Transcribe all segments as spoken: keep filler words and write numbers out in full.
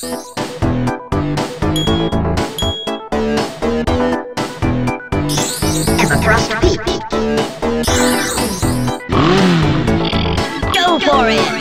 Go for it!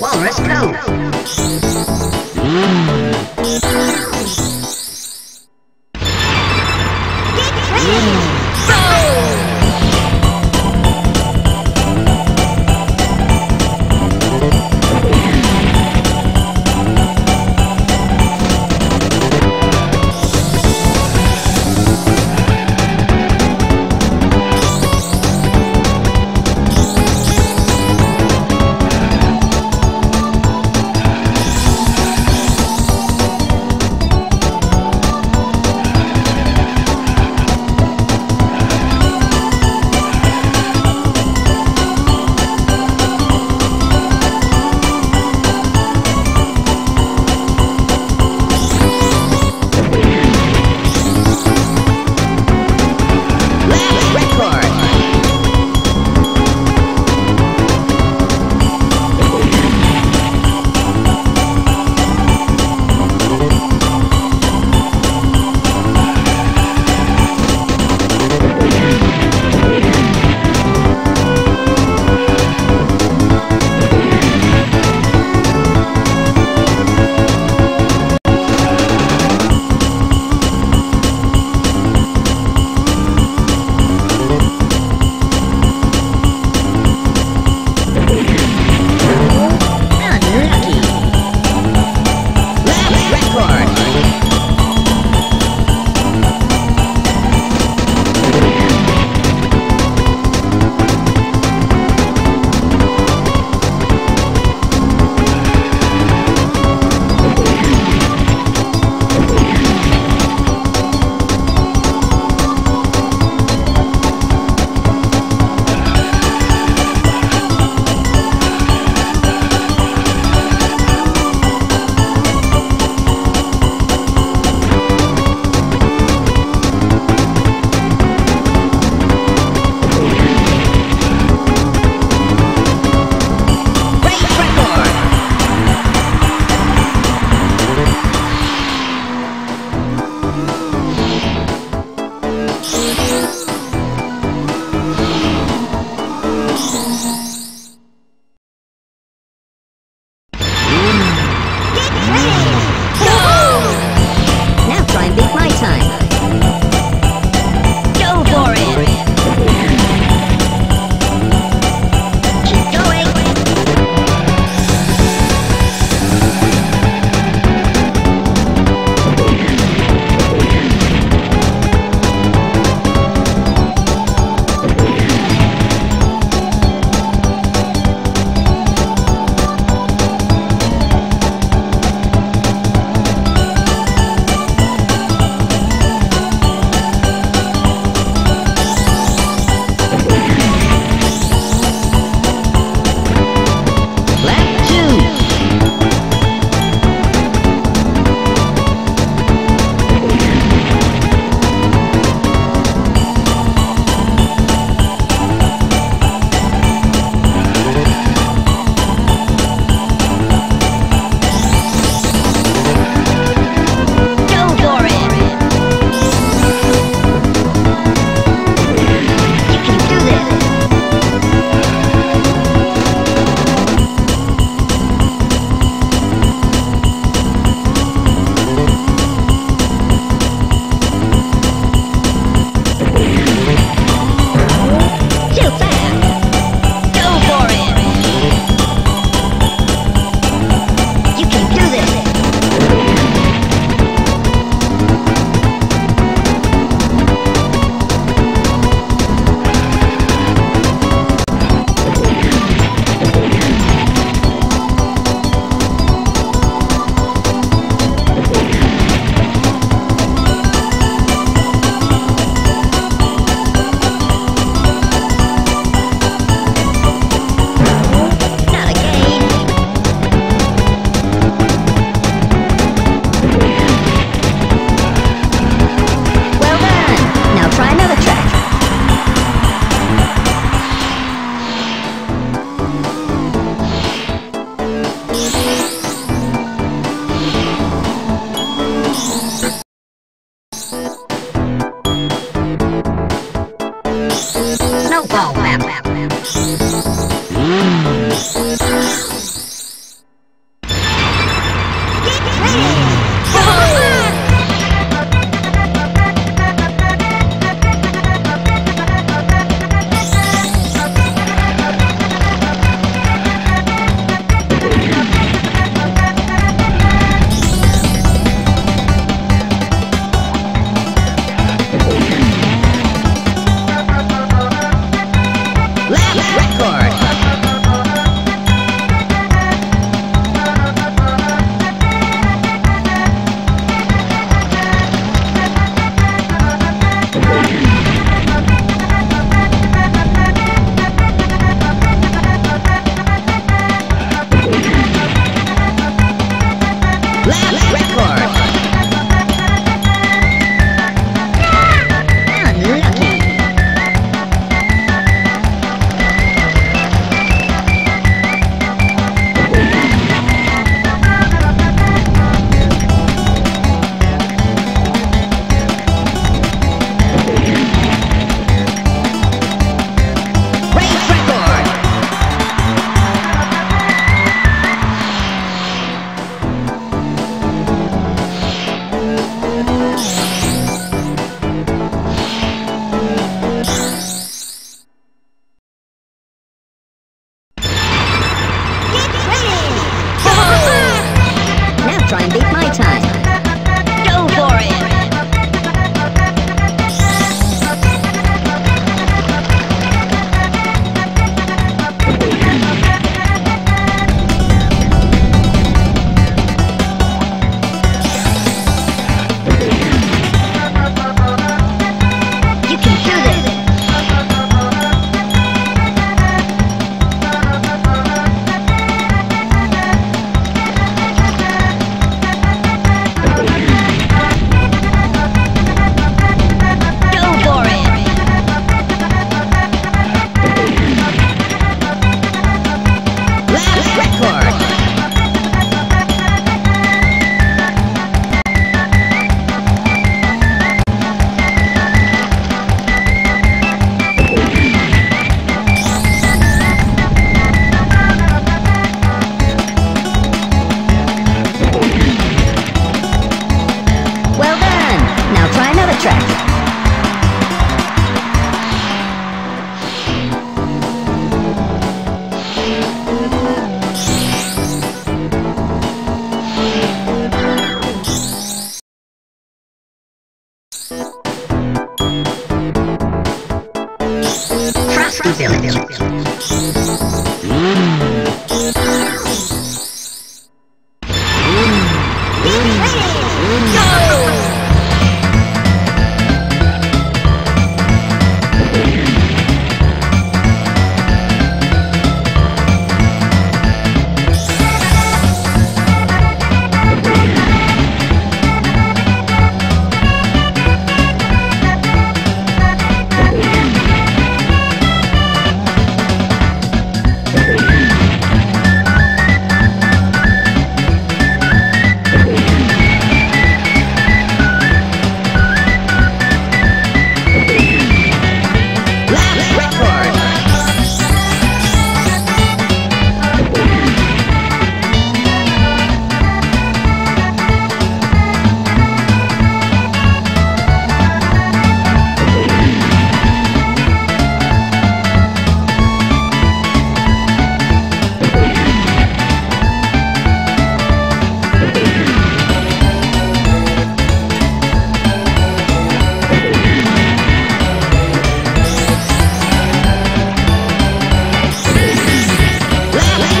Walrus, go!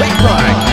record.